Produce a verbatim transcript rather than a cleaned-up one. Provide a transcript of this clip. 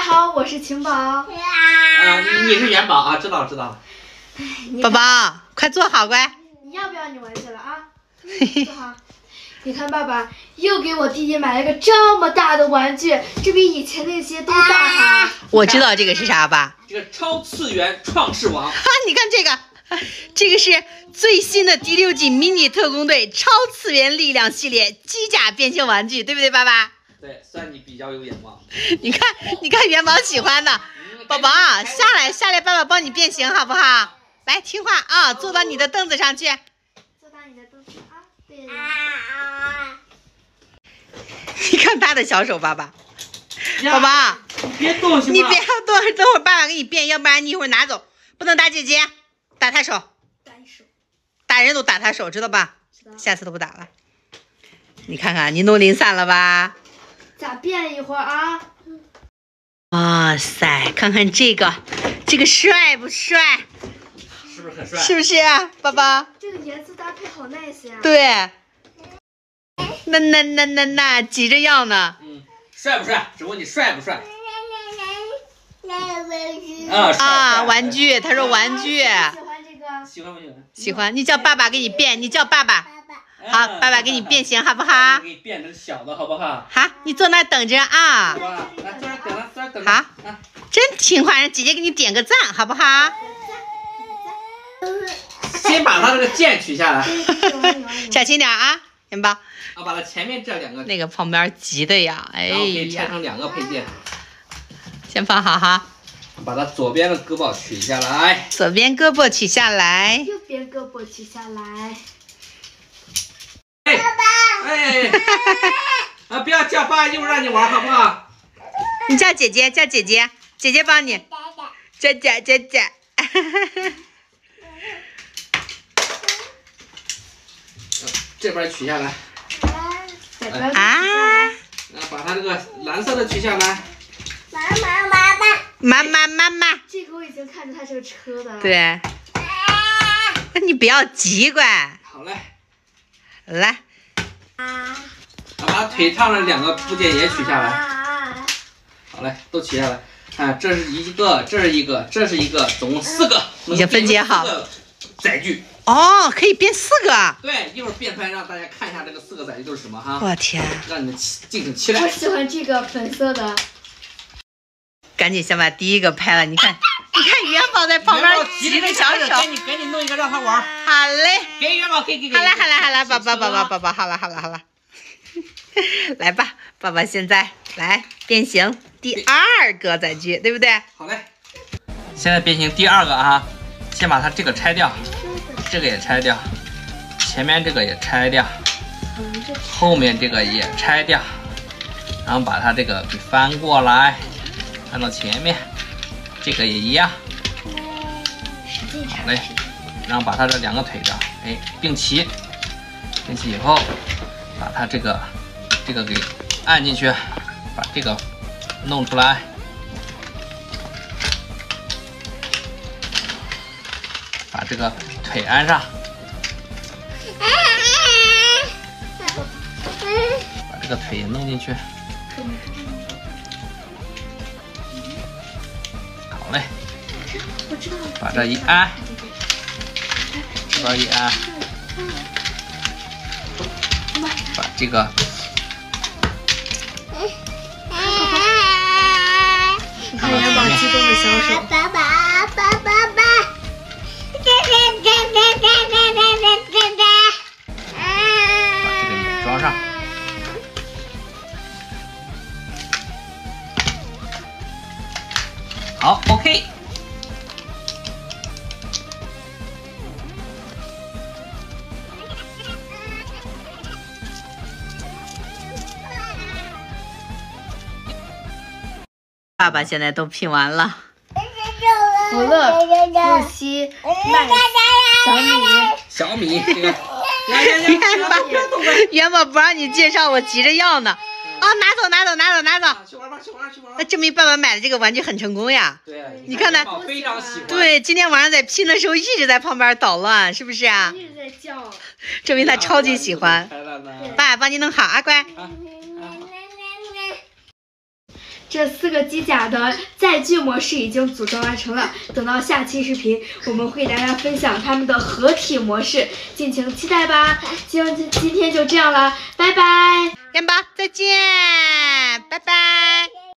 家好，我是晴宝。啊，你是元宝啊，知道知道了。宝宝，快坐好乖。你要不要你玩去了啊？坐好。你看爸爸又给我弟弟买了个这么大的玩具，这比以前那些都大哈。我知道这个是啥吧？这个超次元创世王。哈，你看这个。这个是最新的第六季《迷你特工队》超次元力量系列机甲变形玩具，对不对，爸爸？对，算你比较有眼光。你看，你看元宝喜欢的，宝宝下来下来，爸爸帮你变形好不好？来，听话啊，坐到你的凳子上去。坐到你的凳子啊，对了。你看他的小手，爸爸。宝宝，你别动，行吗？你别动，等会儿爸爸给你变，要不然你一会儿拿走，不能打姐姐。打他手，打你手，打人都打他手，知道吧？知道。下次都不打了。你看看，你弄零散了吧？咋变一会儿啊？哇、哦、塞，看看这个，这个帅不帅？是不是很帅？是不是、啊，宝宝？这个颜色搭配好 nice 啊。对。那那那那那，急着要呢。嗯，帅不帅？只问你帅不帅？啊啊！玩具，他说玩具。喜欢不喜欢？喜欢，你叫爸爸给你变，你叫爸爸，好，啊、爸爸给你变形，好不好？啊、给你变成小的，好不好？好，你坐那等着啊。来，坐那等着，坐那等着。好，真听话，让姐姐给你点个赞，好不好？先把他这个剑取下来，小心点啊，元宝。啊，把他前面这两个那个旁边急的呀，哎呀。然后可以拆成两个配件。先放好哈。把他左边的胳膊取下来，左边胳膊取下来，右边胳膊取下来。哎哎，啊！不要叫爸，一会儿让你玩好不好？你叫姐姐，叫姐姐，姐姐帮你。姐姐姐姐。这边取下来。啊！把他这个蓝色的取下来。妈妈妈妈妈妈妈妈，这个我已经看出它是个车的了。对，啊、你不要急，乖。好嘞，来，啊，把腿上的两个部件也取下来。好嘞，都取下来。啊，这是一个，这是一个，这是一个，总共四个。已经分解好。载具。哦，可以变四个。对，一会儿变出来让大家看一下这个四个载具都是什么哈。我天！让你们敬请期待。我喜欢这个粉色的。赶紧先把第一个拍了，你看，你看元宝在旁边骑着小手，给你给你弄一个让他玩。好嘞，给元宝，给给给。好了好了好了，宝宝宝宝宝宝，好了好了好了，来吧，爸爸现在来变形第二个载具，对不对？好嘞，现在变形第二个啊，先把它这个拆掉，这个也拆掉，前面这个也拆掉，后面这个也拆掉，然后把它这个给翻过来。看到前面，这个也一样。好嘞，然后把它这两个腿的，哎，并齐，并齐以后，把它这个这个给按进去，把这个弄出来。把这个腿安上，把这个腿也弄进去。好嘞，把这一安，这边一安，把这个，看元宝激动的小手，爸爸爸爸爸，把这个也装上。好 ，OK。爸爸现在都拼完了。福乐、露西、麦、小米、小米。元宝，元宝不让你介绍，我急着要呢。啊、哦，拿走，拿走，拿走，拿走！啊、去玩吧，去玩，去玩！那证明爸爸买的这个玩具很成功呀。对，你看他非常喜欢。对，今天晚上在拼的时候一直在旁边捣乱，是不是啊？一直在叫。证明他超级喜欢。爸，帮你弄好啊，乖。啊啊、这四个机甲的载具模式已经组装完成了，等到下期视频，我们会给大家分享他们的合体模式，敬请期待吧。今今天就这样了，拜拜，干吧，再见，拜拜。